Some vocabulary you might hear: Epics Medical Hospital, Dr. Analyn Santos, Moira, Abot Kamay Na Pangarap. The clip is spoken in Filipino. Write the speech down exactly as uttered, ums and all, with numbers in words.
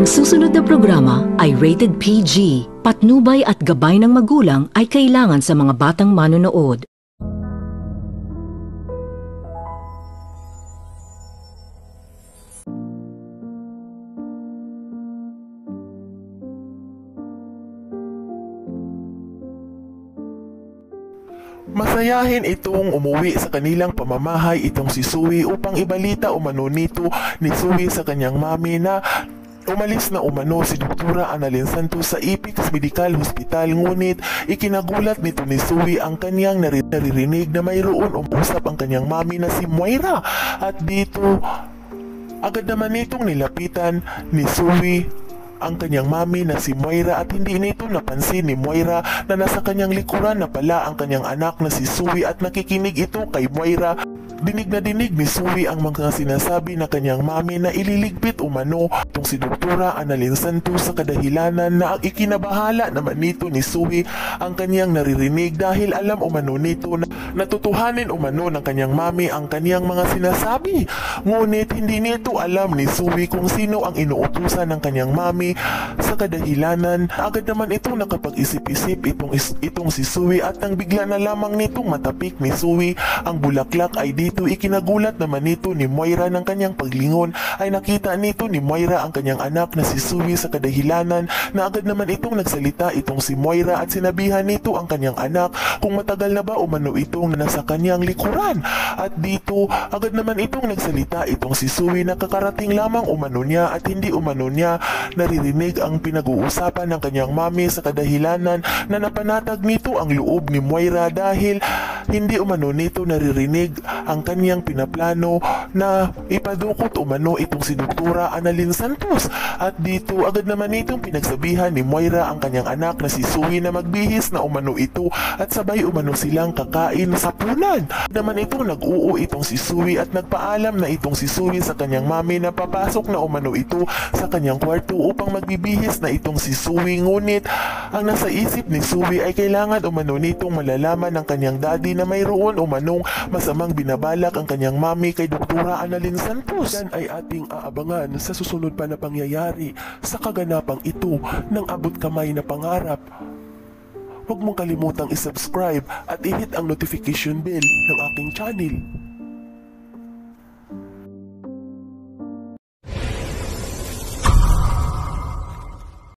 Ang susunod na programa ay rated P G. Patnubay at gabay ng magulang ay kailangan sa mga batang manonood. Masayahin itong umuwi sa kanilang pamamahay itong si Sui upang ibalita umano nito ni Sui sa kanyang mami na umalis na umano si Doktora Analyn Santos sa Epics Medical Hospital, ngunit ikinagulat nito ni Sui ang kanyang naririnig na mayroon umusap ang kanyang mami na si Moira, at dito agad naman itong nilapitan ni Sui ang kanyang mami na si Moira, at hindi nito napansin ni Moira na nasa kanyang likuran na pala ang kanyang anak na si Sui at nakikinig ito kay Moira. Dinig na dinig ni Sui ang mga sinasabi na kanyang mami na ililigpit umano itong si Doktora Analyn Santos sa kadahilanan na ang ikinabahala naman nito ni Sui ang kanyang naririnig dahil alam umano nito na natutuhanin umano ng kanyang mami ang kanyang mga sinasabi. Ngunit hindi nito alam ni Sui kung sino ang inuutusan ng kanyang mami. Sa kadahilanan, agad naman itong nakapag-isip-isip itong, itong si Sui, at nang bigla na lamang nitong matapik ni Sui ang bulaklak ay dito ikinagulat naman nito ni Moira ng kanyang paglingon ay nakita nito ni Moira ang kanyang anak na si Sui sa kadahilanan na agad naman itong nagsalita itong si Moira at sinabihan nito ang kanyang anak kung matagal na ba umano itong nasa kanyang likuran, at dito agad naman itong nagsalita itong si Sui na kakarating lamang umano niya at hindi umano niya narinig dinig ang pinag-uusapan ng kanyang mami sa kadahilanan na napanatag nito ang loob ni Moira dahil hindi umano nito naririnig ang kanyang pinaplano na ipadukot umano itong si Doktora Analyn Santos, at dito agad naman itong pinagsabihan ni Moira ang kanyang anak na si Sui na magbihis na umano ito at sabay umano silang kakain sa punan. Naman itong nag-uu itong si Sui at nagpaalam na itong si Sui sa kanyang mami na papasok na umano ito sa kanyang kwarto upang magbibihis na itong si Sui, ngunit ang nasa isip ni Sui ay kailangan umano nitong malalaman ng kanyang daddy na mayroon umanong masamang binabalak ang kanyang mami kay Doktora Analyn Santos. Yan ay ating aabangan sa susunod pa na pangyayari sa kaganapang ito ng Abot Kamay na Pangarap. Huwag mong kalimutang isubscribe at ihit ang notification bell ng aking channel.